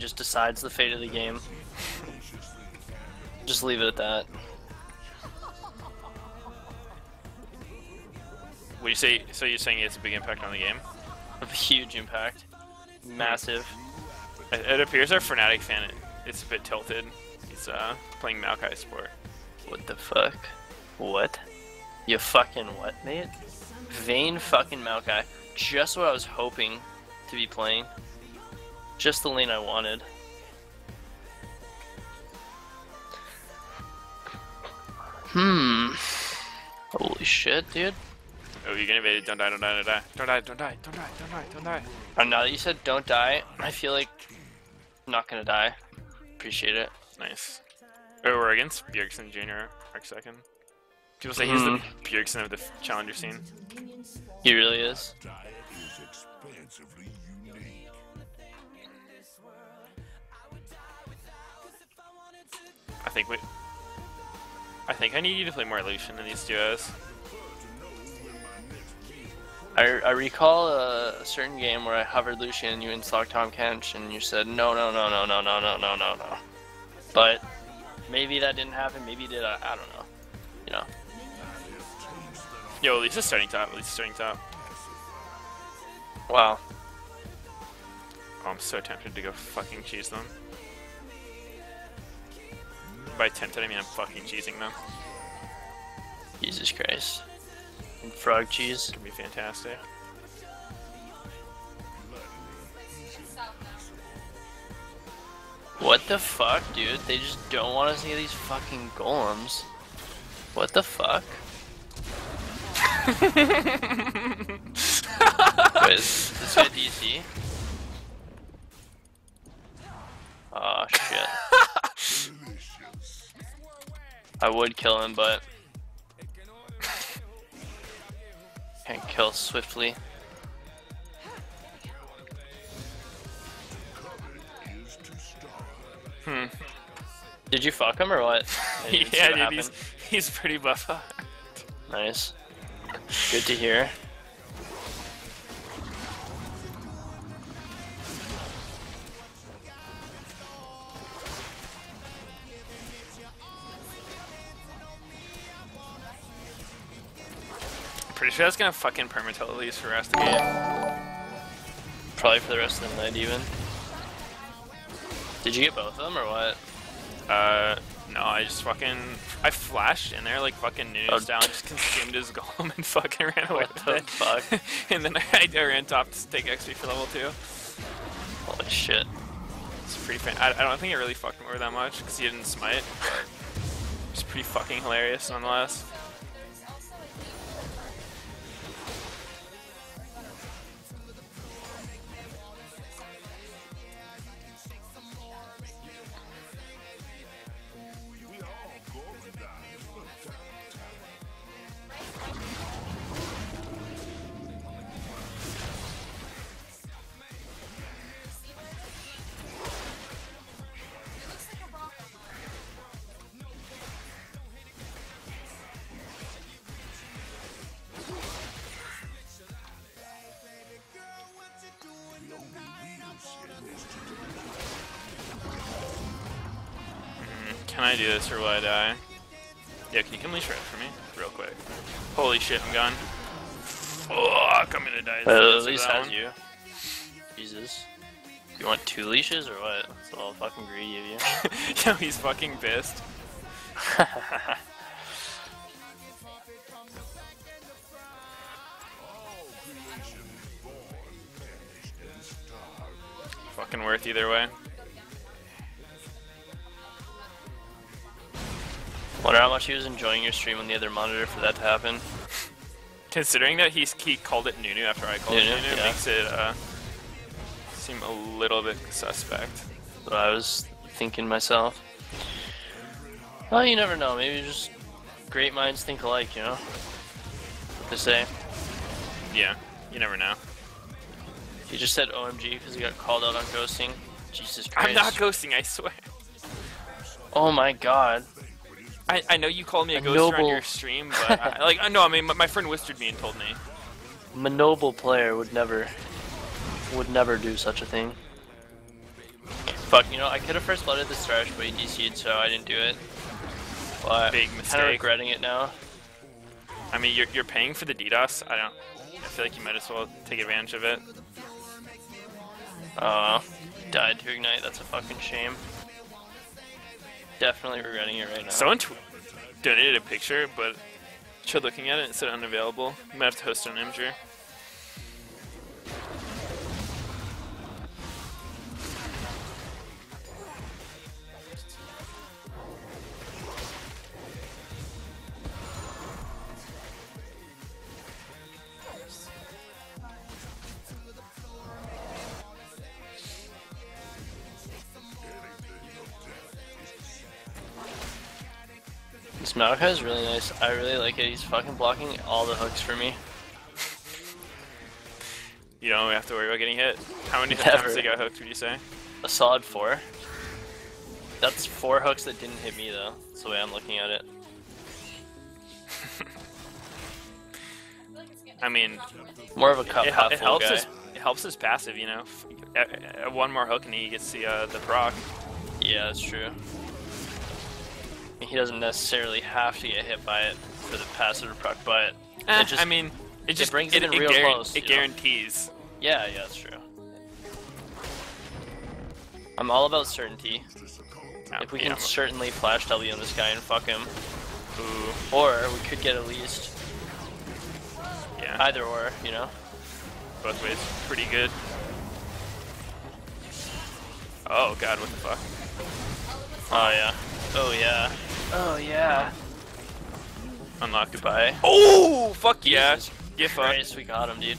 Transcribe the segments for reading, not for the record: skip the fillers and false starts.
just decides the fate of the game. Just leave it at that. What do you say? So you're saying it's a big impact on the game? A huge impact. Massive. It appears our Fnatic fan is a bit tilted. He's playing Maokai support. What the fuck? What? You fucking what, mate? Vayne fucking Maokai. Just what I was hoping to be playing. Just the lane I wanted. Hmm. Holy shit, dude. Oh, you're gonna evade it. Don't die, don't die, don't die. Don't die, don't die, don't die, don't die, don't die. And now that you said don't die, I feel like I'm not gonna die. Appreciate it. Nice. Oh, we're against Bjergsen Jr. Mark second. People say he's the Bjergsen of the challenger scene. He really is. I think I need you to play more Lucian in these duos. I recall a certain game where I hovered Lucian and you installed Tahm Kench and you said no, no, no, no, no, no, no, no, no, no. But maybe that didn't happen. Maybe it did. I don't know. You know. Yo, Elise is starting top. Elise is starting top. Wow. Oh, I'm so tempted to go fucking cheese them. By tempted, I mean I'm fucking cheesing them. Jesus Christ. And frog cheese. It's gonna be fantastic. What the fuck, dude? They just don't want us to get these fucking golems. What the fuck? Wait, is this guy DC? Oh shit. I would kill him, but can't kill swiftly. Hmm. Did you fuck him or what? Yeah, dude, he's pretty buff. Nice. Good to hear. Pretty sure that's gonna fucking permatil at least for the rest of the game. Probably for the rest of the night even. Did you get both of them or what? No, I just fucking... I flashed in there like fucking Nunu's down, just consumed his golem and fucking ran away with it. What the fuck? And then I ran top to take XP for level 2. Holy shit. It's pretty fan... I don't think it really fucked him over that much, because he didn't smite. It's pretty fucking hilarious nonetheless. Can I do this or will I die? Yeah, can you come leash right for me? Real quick. Holy shit, I'm gone. Fuck, I'm gonna die. At least has you. Jesus. You want 2 leashes or what? That's all fucking greedy of you. Yo, he's fucking pissed. Fucking worth either way. Wonder how much he was enjoying your stream on the other monitor for that to happen. Considering that he called it Nunu after I called it Nunu, yeah. It makes it seem a little bit suspect. But I was thinking myself, well, you never know. Maybe just great minds think alike, you know? What they say. Yeah, you never know. He just said OMG because he got called out on ghosting. Jesus Christ. I'm not ghosting, I swear. Oh my god. I know you called me a ghoster on your stream, but my friend whispered me and told me. A noble player would never do such a thing. Fuck, you know, I could have first blooded this Thresh, but he DC'd, so I didn't do it. But big mistake. Kind of regretting it now. I mean, you're paying for the DDoS. I feel like you might as well take advantage of it. Oh, died to ignite. That's a fucking shame. Definitely regretting it right now. Someone donated a picture, but tried looking at it and it said unavailable. You might have to host an imager. Maokai is really nice. I really like it. He's fucking blocking all the hooks for me. You don't have to worry about getting hit. How many times they got hooked, would you say? A solid 4. That's 4 hooks that didn't hit me, though. That's the way I'm looking at it. I mean, more of a cup half full guy. It helps his passive, you know. One more hook and he gets the proc. Yeah, that's true. He doesn't necessarily have to get hit by it for the passive or proc, but it just, I mean, it brings it in real close. It guarantees. Know? Yeah, that's true. I'm all about certainty. If we can certainly flash W on this guy and fuck him. Ooh. Or we could get Elise. Yeah. Either or, you know. Both ways, pretty good. Oh god, what the fuck? Oh yeah. Oh yeah. Oh yeah. Unlocked. Goodbye. Oh fuck yeah. Get fucked. We got him, dude.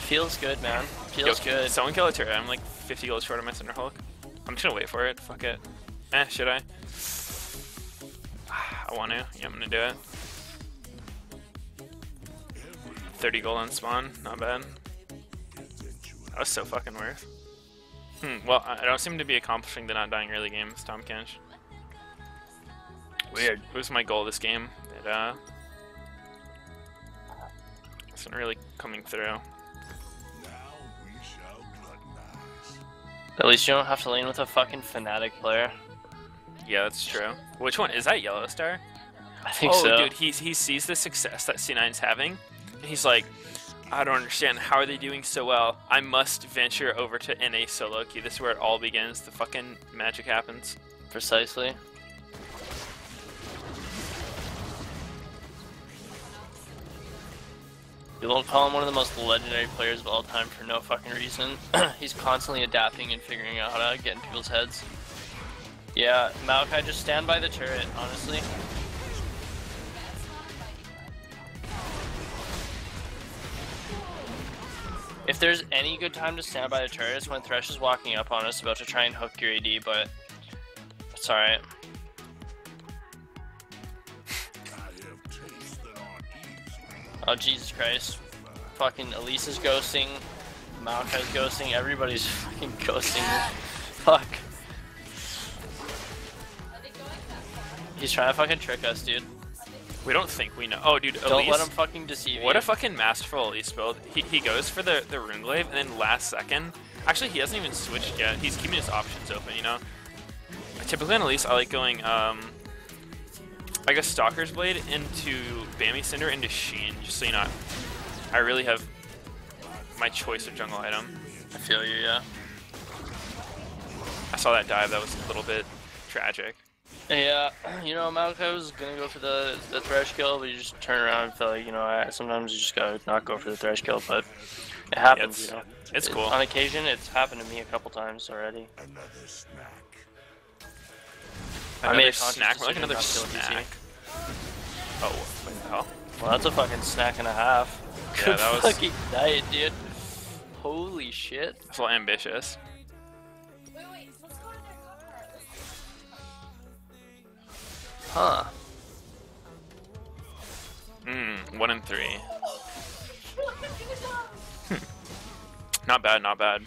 Feels good, man. Feels good. Someone kill a turret. I'm like 50 gold short on my Cinderhulk. I'm just gonna wait for it. Fuck it. Eh, should I? I want to. Yeah, I'm gonna do it. 30 gold on spawn. Not bad. That was so fucking worth. Well, I don't seem to be accomplishing the not dying early game. It's Tahm Kench. Weird. It was my goal this game. It isn't really coming through. At least you don't have to lane with a fucking Fnatic player. Yeah, that's true. Which one? Is that Yellow Star? I think so. Oh, dude, he sees the success that C9's having, and he's like, I don't understand. How are they doing so well? I must venture over to NA solo queue. This is where it all begins. The fucking magic happens. Precisely. You won't call him one of the most legendary players of all time for no fucking reason. He's constantly adapting and figuring out how to get in people's heads. Yeah, Maokai, just stand by the turret, honestly. If there's any good time to stand by the turret, it's when Thresh is walking up on us about to try and hook your AD, but it's alright. Oh, Jesus Christ. Fucking Elise is ghosting, Maokai's ghosting, everybody's fucking ghosting. Fuck. He's trying to fucking trick us, dude. We don't think we know. Oh, dude, Elise. Don't let him fucking deceive you. What a fucking masterful Elise build. He goes for the Rune Glaive, and then last second... Actually, he hasn't even switched yet. He's keeping his options open, you know? Typically on Elise, I like going, I guess Stalker's Blade into Bami Cinder into Sheen, just so you know. I really have my choice of jungle item. I feel you, yeah. I saw that dive, that was a little bit tragic. Yeah, you know, Maokai was gonna go for the Thresh kill, but you just turn around and feel like, you know, sometimes you just gotta not go for the Thresh kill, but it happens, you know. It's cool. On occasion, it's happened to me a couple times already. Another snack. Another snack. Oh, what the hell? Well, that's a fucking snack and a half. Yeah, that was fucking diet, dude. Holy shit. That's a little ambitious. Wait, let's go to their car. Huh. 1 and 3. Not bad, not bad.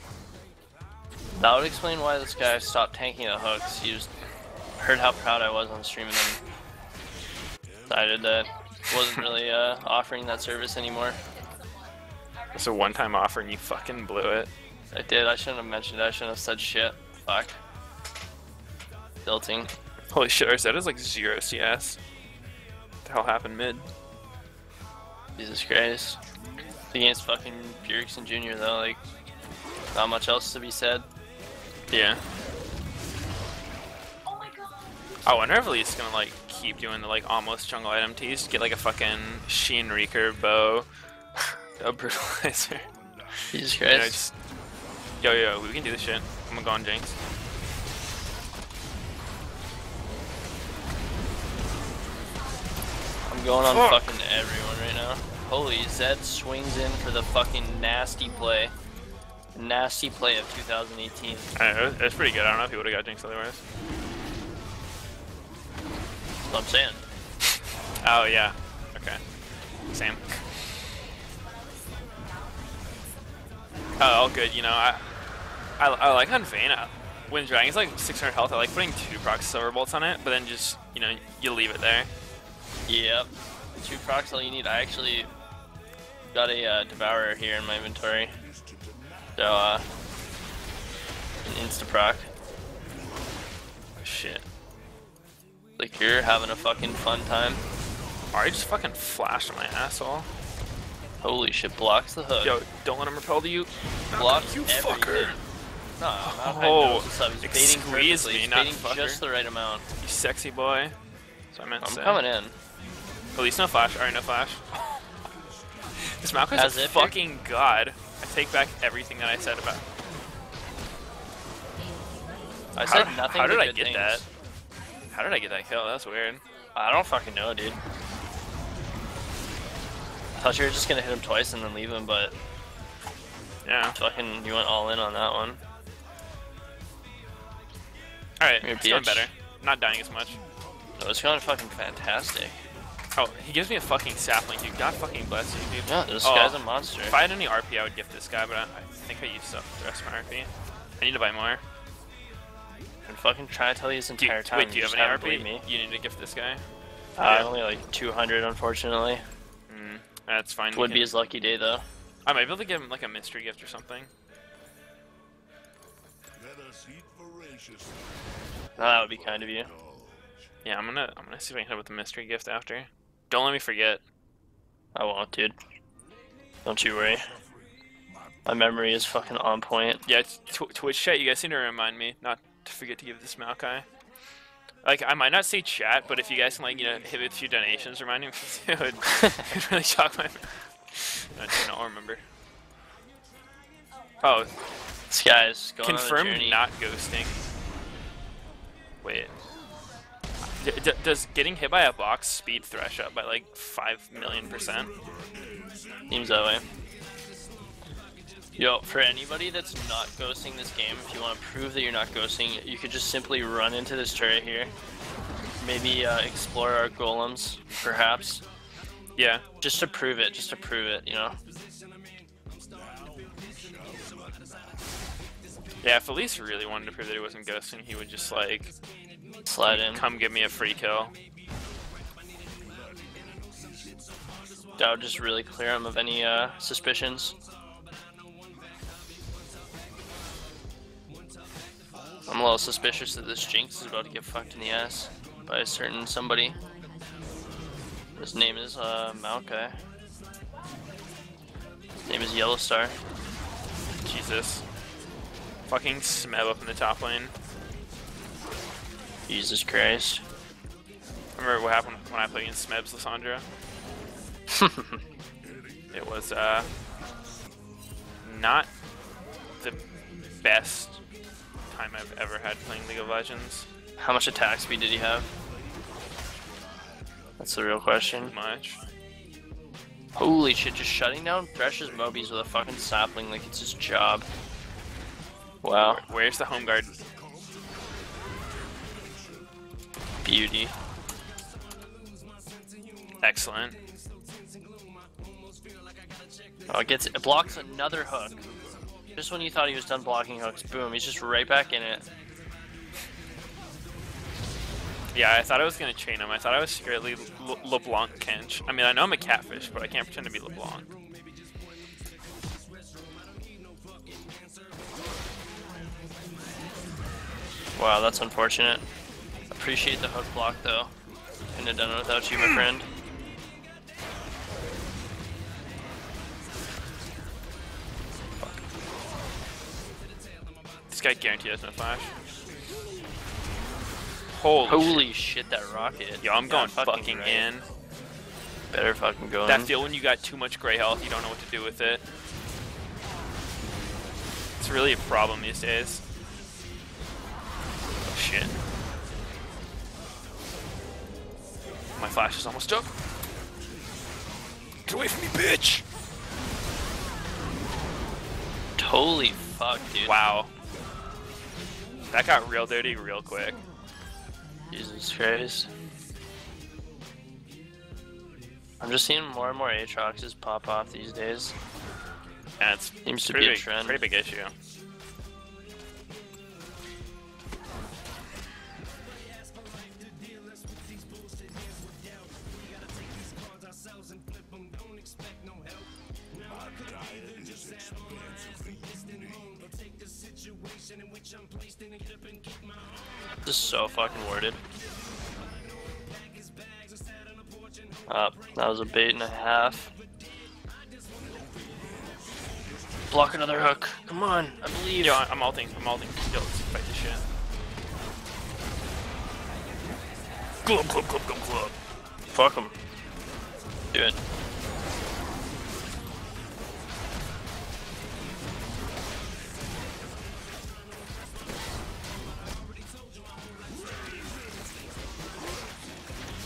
That would explain why this guy stopped tanking the hooks. He just heard how proud I was on stream and then decided that wasn't really offering that service anymore. It's a one-time offer and you fucking blew it. I did. I shouldn't have mentioned it. I shouldn't have said shit. Fuck. Tilting. Holy shit, our Zed is like 0 CS. What the hell happened mid? Jesus Christ. The game's fucking Bjergsen Jr. though, like, not much else to be said. Yeah. Oh my god. I wonder if Elise is gonna like keep doing the like almost jungle item tease to get like a fucking Sheen Reeker bow, a brutalizer. Jesus Christ. You know, just, yo, we can do this shit. I'm gonna go on Jinx. I'm going on fucking everyone right now. Holy, Zed swings in for the fucking nasty play. Nasty play of 2018. I know, that's pretty good. I don't know if he would have got Jinx otherwise. That's what I'm saying. Oh, yeah. Okay. Same. Oh, all good. You know, I like on Vayne. When Dragon's like 600 health, I like putting 2 proc Silver Bolts on it, but then just, you know, you leave it there. Yep. 2 procs all you need. I actually got a Devourer here in my inventory. So, an insta-proc. Oh, shit. Like, you're having a fucking fun time. I just fucking flashed my asshole. Holy shit, blocks the hook. Yo, don't let him repel to you. Blocks you, fucker. No, oh, excuse me, not fucker. Just the right amount. You sexy boy. That's what I meant to say. I'm coming in. At least no flash. Alright, no flash. This Maokai's a fucking god. I take back everything that I said about him. I said nothing. How did I get that? How did I get that kill? That's weird. I don't fucking know, dude. I thought you were just gonna hit him twice and then leave him, but yeah, fucking, you went all in on that one. Alright, it's going better. I'm not dying as much. No, it's going fucking fantastic. Oh, he gives me a fucking sapling, dude. God fucking bless you, dude. Yeah, this guy's a monster. If I had any RP, I would gift this guy, but I think I used up the rest of my RP. I need to buy more. I'm fucking trying to tell you this entire time. Wait, do you have any RP? Me. You need to gift this guy? Only like 200, unfortunately. Mm, that's fine. Would be his lucky day, though. I might be able to give him like a mystery gift or something. No, that would be kind of you. Yeah, I'm gonna see if I can hit with the mystery gift after. Don't let me forget. I won't, dude. Don't you worry. My memory is fucking on point. Yeah, it's Twitch chat. You guys seem to remind me not to forget to give this Maokai. Like, I might not say chat, but if you guys can, like, you know, hit with a few donations, remind me, it would really shock my. I don't remember. Oh, this guy's going confirmed on a journey. Not ghosting. Wait. Does getting hit by a box speed Thresh up by like 5,000,000%? Seems that way. Yo, for anybody that's not ghosting this game, if you want to prove that you're not ghosting, you could just simply run into this turret here. Maybe explore our golems, perhaps. Yeah. Just to prove it, you know? Yeah, if Elise really wanted to prove that he wasn't ghosting, he would just like slide in. Come give me a free kill. That would just really clear him of any suspicions. I'm a little suspicious that this Jinx is about to get fucked in the ass by a certain somebody. His name is Maokai. His name is Yellow Star. Jesus. Fucking Smeb up in the top lane. Jesus Christ. Remember what happened when I played against Smeb's Lissandra? It was, not the best time I've ever had playing League of Legends. How much attack speed did he have? That's the real question. Not much. Holy shit, just shutting down Thresh's Mobies with a fucking sapling like it's his job. Wow. Where's the home guard? Beauty. Excellent. Oh, it blocks another hook. Just when you thought he was done blocking hooks, boom, he's just right back in it. Yeah, I thought I was gonna chain him. I thought I was secretly LeBlanc Kench. I mean, I know I'm a catfish, but I can't pretend to be LeBlanc. Wow, that's unfortunate. Appreciate the hook block though. Couldn't have done it without you, my friend. Fuck. This guy guaranteed has no flash. Holy shit, that rocket. Yo, I'm going fucking right in. Better fucking go in. That feel when you got too much gray health, you don't know what to do with it. It's really a problem these days. Oh, shit. My flash is almost up. Get away from me, bitch! Holy fuck, dude. Wow. That got real dirty real quick. Jesus Christ. I'm just seeing more and more Aatroxes pop off these days. Yeah, it seems to be a trend. Pretty big issue. This is so fucking worded. That was a bait and a half. Block another hook. Come on, I believe. Yo, I'm ulting. I'm ulting. Yo, let's fight this shit. Glub, glub, glub, glub, glub. Fuck him. Do it.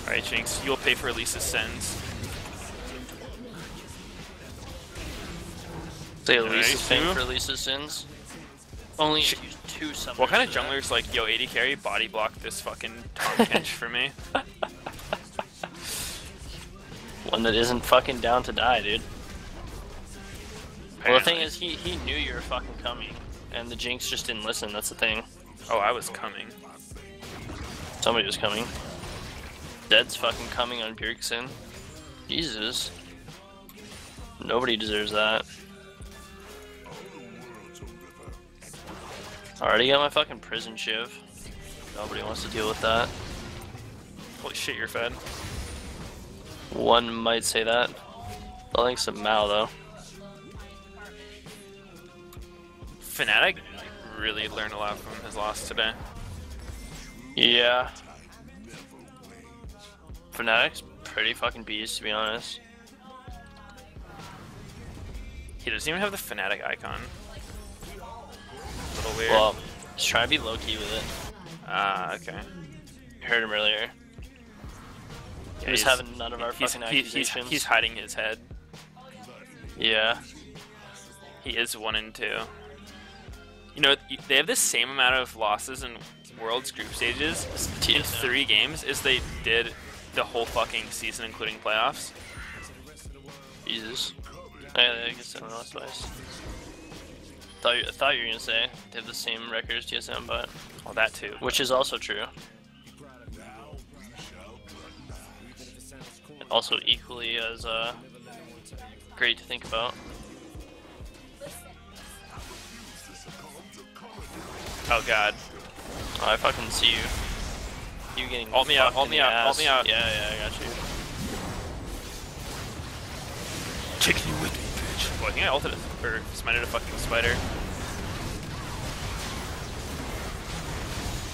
Alright, Jinx, you'll pay for Elise's sins. Say Elise's paying for Elise's sins? Only if you two summons. What kind of jungler's like, yo, 80 carry, body block this fucking Tahm Kench for me? One that isn't fucking down to die, dude. Apparently. Well, the thing is, he knew you were fucking coming, and the Jinx just didn't listen, that's the thing. Oh, I was coming. Somebody was coming. Zed's fucking coming on Bjergsen. Jesus. Nobody deserves that. Already got my fucking prison shiv. Nobody wants to deal with that. Holy shit, you're fed. One might say that. I think some Mal though. Fnatic really learned a lot from his loss today. Yeah. Fnatic's pretty fucking beast, to be honest. He doesn't even have the Fnatic icon. A little weird. Well, he's trying to be low key with it. Ah, okay. Heard him earlier. Yeah, he's having none of our fucking accusations. He's hiding his head. Yeah. He is 1 and 2. You know, they have the same amount of losses in Worlds group stages in 3 games as they did the whole fucking season, including playoffs. Jesus. I guess I lost twice. I thought you were gonna say they have the same record as TSM, but... Well, that too. Which is also true. And also equally as, great to think about. Oh god. Oh, I fucking see you. You getting ult me out, ult me out, ult me out. Yeah, yeah, I got you. Taking you with me, bitch. Well, I think I ulted a, or smited a fucking spider.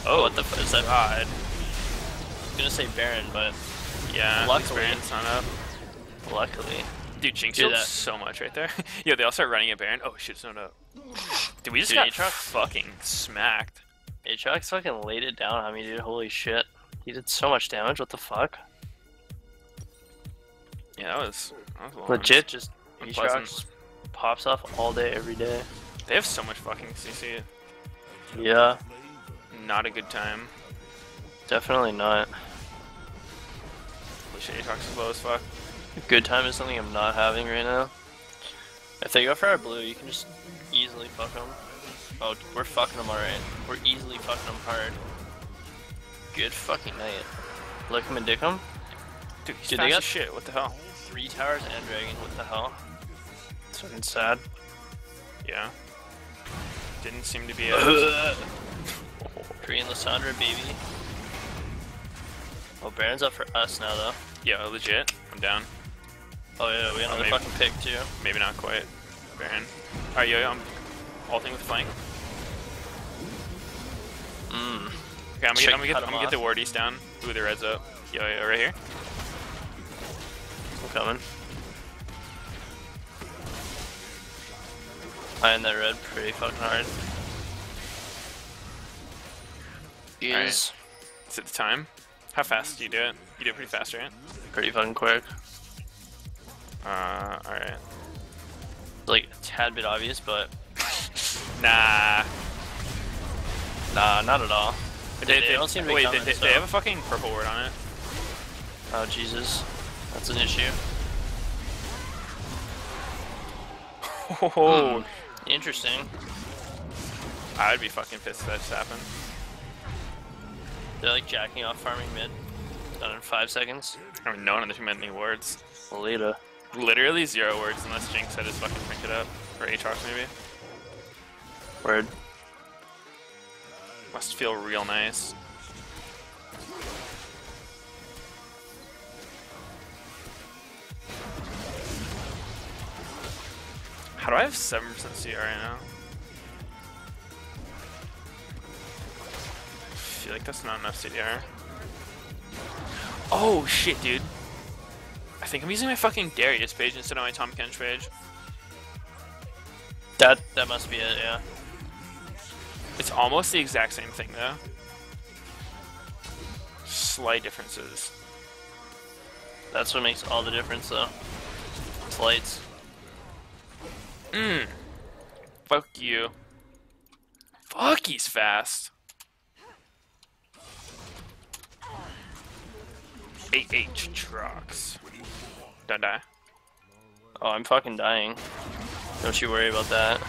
Oh, what the fuck is that? Odd. I was gonna say Baron, but. Yeah, luckily. Baron's not up. Luckily. Dude, Jinx did that so much right there. Yo, they all start running at Baron. Oh shit, it's not up. Dude, we just got Aatrox fucking smacked. Aatrox fucking laid it down on me, dude. Holy shit. He did so much damage. What the fuck? Yeah, that was legit. Just Aatrox pops off all day, every day. They have so much fucking CC. Yeah. Not a good time. Definitely not. Holy shit, Aatrox is low as fuck. Good time is something I'm not having right now. If they go for our blue, you can just easily fuck them. Oh, we're fucking them alright. We're easily fucking them hard. Good fucking night. Lick him and dick him? Dude, he's fast as shit, what the hell? 3 towers and dragon, what the hell? It's fucking sad. Yeah. Didn't seem to be a... Valkyrie and Lissandra, baby. Oh, Baron's up for us now, though. Yeah, legit. I'm down. Oh, yeah, we have another fucking pick, too. Maybe not quite. Baron. Alright, yo, I'm ulting with flank. Mmm. Okay, I'm gonna get the ward east down. Ooh, the red's up. Yo, yo, right here. I'm coming. I am that red pretty fucking hard. Alright. Is it the time? How fast do you do it? You do it pretty fast, right? Pretty fucking quick. Alright. Like, a tad bit obvious, but... nah. Nah, not at all. They don't seem to be coming, so... they have a fucking purple ward on it. Oh, Jesus. That's an issue. Oh, interesting. I would be fucking pissed if that just happened. They're like jacking off farming mid. Done in 5 seconds. I mean, no one on the team had any wards. Later. Literally zero wards unless Jinx had his fucking pick it up. Or Aatrox maybe. Word. Must feel real nice. How do I have 7% CR right now? I feel like that's not enough CDR. Oh shit, dude. I think I'm using my fucking Darius page instead of my Tahm Kench page. That must be it, yeah. It's almost the exact same thing though. Slight differences. That's what makes all the difference though. It's lights. Mmm. Fuck you. Fuck, he's fast. 8H trucks. Don't die. Oh, I'm fucking dying. Don't you worry about that.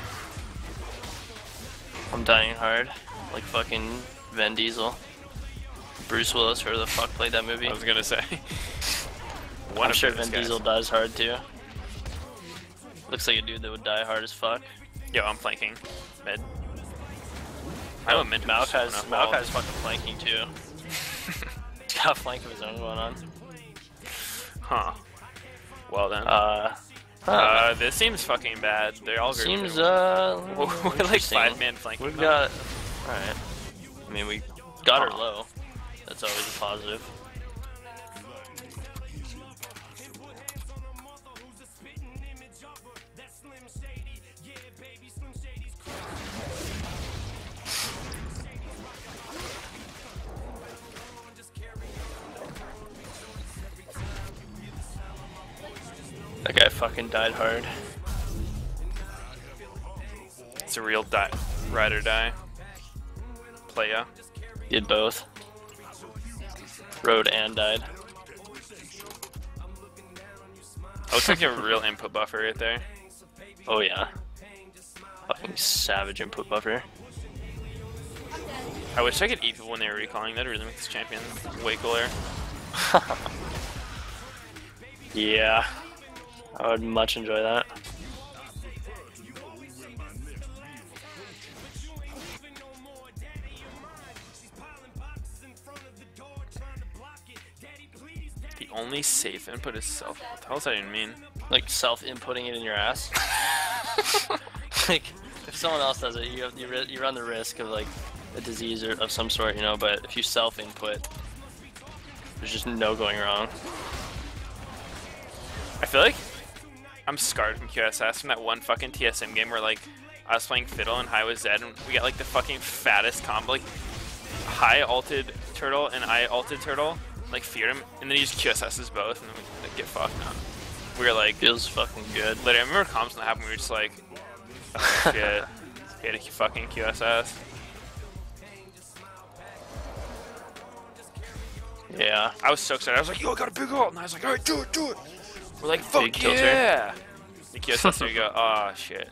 I'm dying hard. Like fucking Vin Diesel. Bruce Willis, whoever the fuck played that movie. I was gonna say. I'm sure Vin Diesel dies hard too. Looks like a dude that would die hard as fuck. Yo, I'm flanking. Mid. I don't mid. Maokai's fucking flanking too. He's got a flank of his own going on. Huh. Well then. This seems fucking bad. They're all good. Seems, we're like 5-man flanking. We've got... Alright. I mean, we got her low. That's always a positive. That guy fucking died hard. It's a real ride or die. Playa. Did both. Rode and died. Oh, it's like a real input buffer right there. Oh yeah. Fucking savage input buffer. I wish I could eat people when they were recalling. That'd really make this champion way cooler. Yeah. I would much enjoy that. The only safe input is self. What the hell does that even mean? Like self-inputting it in your ass? Like, if someone else does it, you run the risk of like a disease or of some sort, you know, but if you self-input, there's just no going wrong. I feel like I'm scarred from QSS from that one fucking TSM game where like I was playing Fiddle and High with Zed and we got like the fucking fattest combo. Like High ulted Turtle and I ulted Turtle, like feared him, and then he just QSS's both and then we like, get fucked up. We were like, feels fucking good. Literally, I remember comms when that happened. We were just like, oh shit, hit a fucking QSS. Yeah, I was so excited. I was like, yo, I got a big ult, and I was like, alright, do it, do it. We're like, fuck yeah! The QSS, there you go. Aw, shit.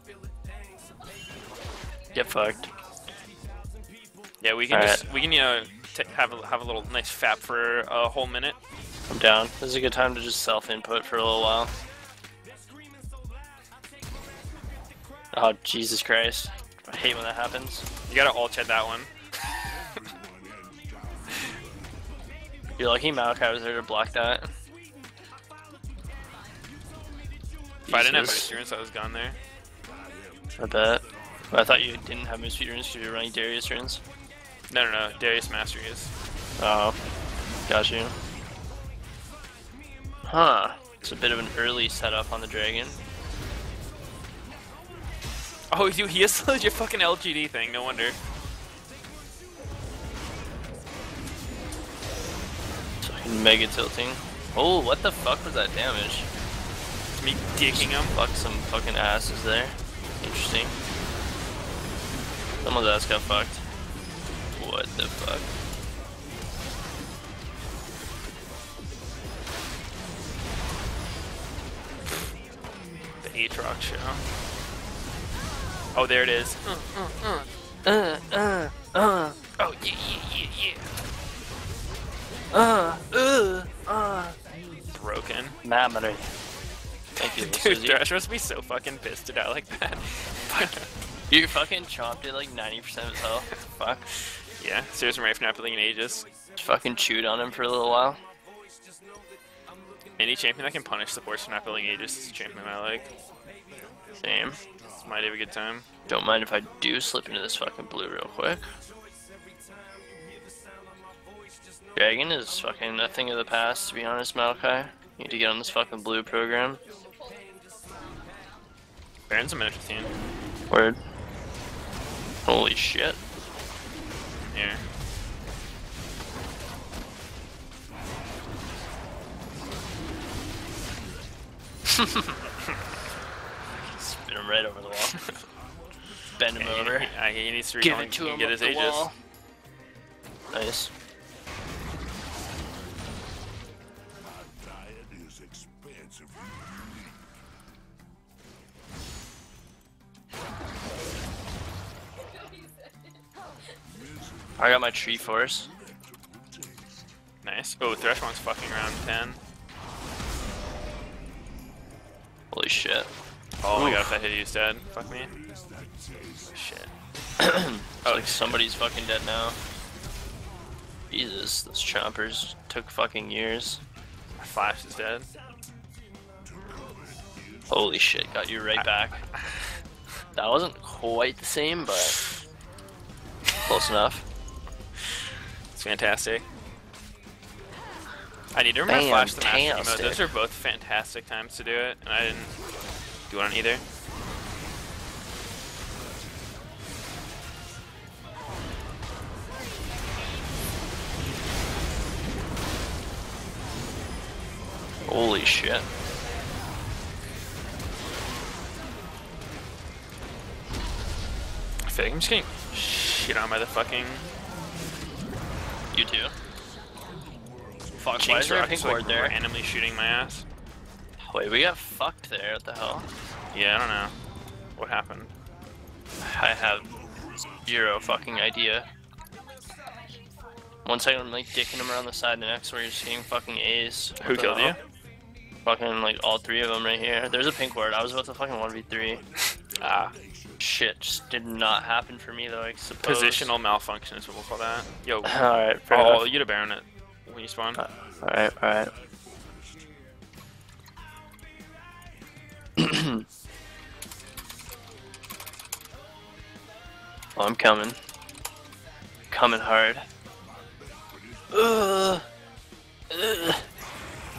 Get fucked. Yeah, we can just, we can, you know, have a little nice fap for a whole minute. I'm down. This is a good time to just self-input for a little while. Oh, Jesus Christ. I hate when that happens. You gotta alt-chat that one. You're lucky Maokai was there to block that. If I didn't have my experience, I was gone there. I bet. But I thought you didn't have move speed runes because you were running Darius runes. No, no, no. Darius Mastery is. Oh. Got you. Huh. It's a bit of an early setup on the Dragon. Oh, dude, he has slowed your fucking LGD thing. No wonder. Fucking mega tilting. Oh, what the fuck was that damage? Me dicking him. Fuck some fucking asses there. Interesting. Someone's ass got fucked. What the fuck? The Aatrox show. Oh, there it is. Oh, yeah, yeah, yeah, yeah. Broken. Mammary. Thank you, dude, Thresh must be so fucking pissed it out like that. You fucking chomped it like 90% of his health. Fuck. Yeah, seriously, right from after League in Aegis. Just fucking chewed on him for a little while. Any champion that can punish supports from after League in Aegis is a champion I like. Same. Might have a good time. Don't mind if I do slip into this fucking blue real quick. Dragon is fucking a thing of the past, to be honest, Maokai. You need to get on this fucking blue program. Baron's a minute 15. Word. Holy shit. Yeah. Spin him right over the wall. Bend him over. He needs to recall and get his Aegis. Nice. I got my Tree Force. Nice. Oh, Thresh wants fucking round 10. Holy shit. Oh my god, if that hit you, he's dead. Fuck me. Shit. Oh, like somebody's fucking dead now. Jesus, those chompers took fucking years. My Flash is dead. Holy shit, got you right back. That wasn't quite the same, but close enough. It's fantastic. I need to remember Flash the Master emote. Those are both fantastic times to do it, and I didn't do one on either. Holy shit. I feel like I'm just getting shit on by the fucking... You too. Fuck, why is there a pink ward there? Randomly shooting my ass. Wait, we got fucked there, what the hell? Yeah, I don't know. What happened? I have zero fucking idea. One second I'm like dicking him around the side, the next where you're just getting fucking A's. Who killed you? Fucking like all three of them right here. There's a pink ward, I was about to fucking 1v3. Ah. Shit, just did not happen for me though, I suppose. Positional malfunction is what we'll call that. Yo, alright, oh, you'd have Baron it when you spawn. Alright, alright. Well, I'm coming. Coming hard.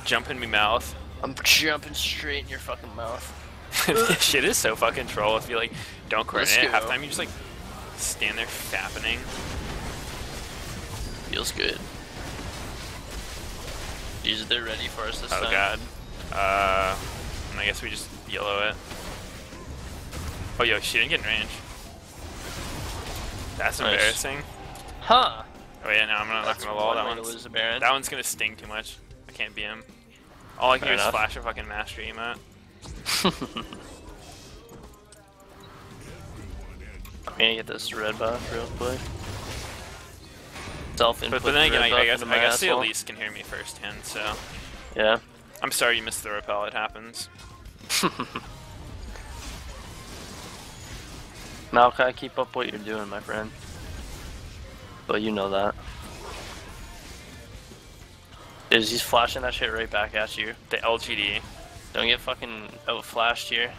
Jump in me mouth. I'm jumping straight in your fucking mouth. This shit is so fucking troll if you like don't coordinate at halftime, you just like stand there fapping. Feels good. Jeez, they're ready for us this time. Oh god. I guess we just yellow it. Oh yo, she didn't get in range. That's embarrassing. Huh. Oh yeah, no, I'm not gonna lol that one. That one's gonna sting too much. I can't beat him. All I can do is flash a fucking mastery emote. I'm gonna get this red buff real quick. But then again, I guess the Elise can hear me firsthand, so. Yeah. I'm sorry you missed the repel, it happens. Maokai, keep up what you're doing, my friend. But you know that. Dude, he's flashing that shit right back at you. The LGD. Don't get fucking outflashed here.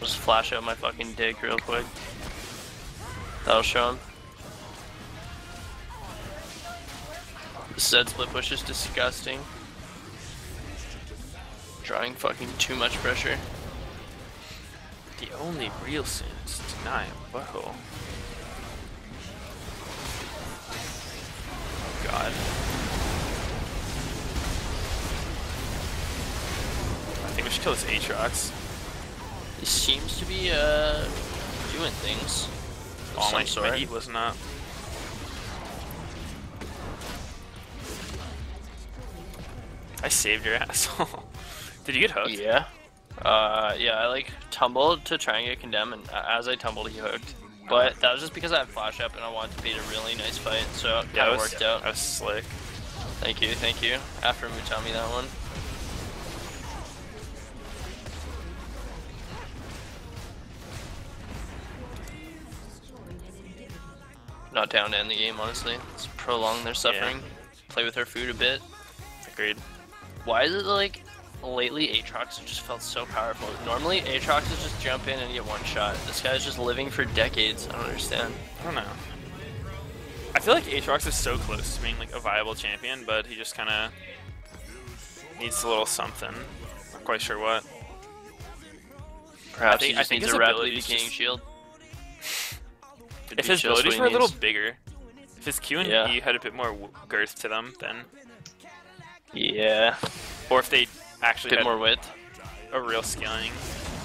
Just flash out my fucking dick real quick. That'll show him. Zed split push is disgusting. Drawing fucking too much pressure. The only real sin is denying a butthole. God. I think we should kill this Aatrox. He seems to be doing things. Oh, my heat was not. I saved your asshole. Did you get hooked? Yeah. Yeah, I like tumbled to try and get condemned, and as I tumbled, he hooked. But that was just because I had flash up and I wanted to beat a really nice fight, so yeah, it worked out. That was slick. Thank you, thank you. After Mutami, that one. Not down to end the game, honestly. Let's prolong their suffering. Yeah. Play with her food a bit. Agreed. Why is it like lately Aatrox has just felt so powerful? Normally Aatrox is just jump in and get one shot. This guy's just living for decades. I don't understand. I don't know. I feel like Aatrox is so close to being like a viable champion, but he just kind of needs a little something. Not quite sure what. Perhaps he just needs a rapidly decaying shield. If his abilities were a little bigger, if his Q and E had a bit more girth to them, then yeah. Or if they actually had more width, a real scaling.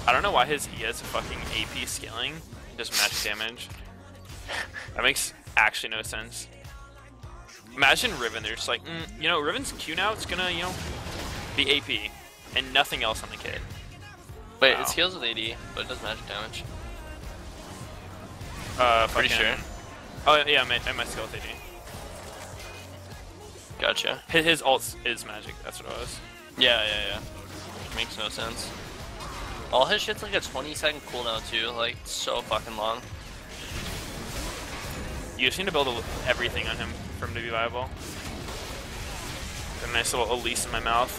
I don't know why his E has a fucking AP scaling, just match damage. That makes actually no sense. Imagine Riven, they're just like, you know, Riven's Q now, it's gonna, you know, be AP and nothing else on the kid. Wait, wow. It scales with AD, but it does magic damage. Pretty sure. Oh yeah, I might skill with AD. Gotcha. His ult is magic, that's what it was. Yeah. It makes no sense. All his shit's like a 20-second cooldown too, like so fucking long. You just need to build everything on him for him to be viable. Got a nice little Elise in my mouth.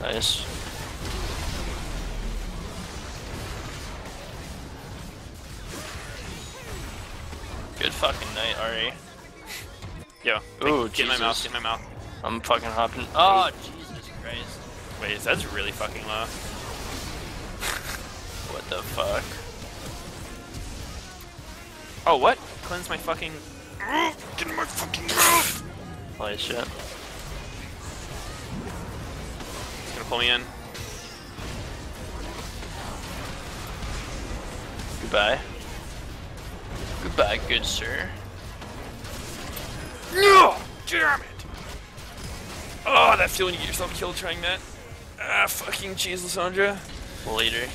Nice. Good fucking night, Ari. Yo. Ooh, get my mouth, get my mouth. I'm fucking hopping. Oh, ooh. Jesus Christ. Wait, that's really fucking low. What the fuck? Oh, what? Cleanse my fucking. Get in my fucking mouth! Holy shit. He's gonna pull me in. Goodbye. Goodbye, good sir. No! Damn it! Oh, that feeling you get yourself killed trying that. Ah, fucking jeez, Lissandra. Later.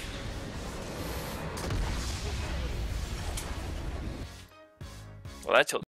Well, that tilted.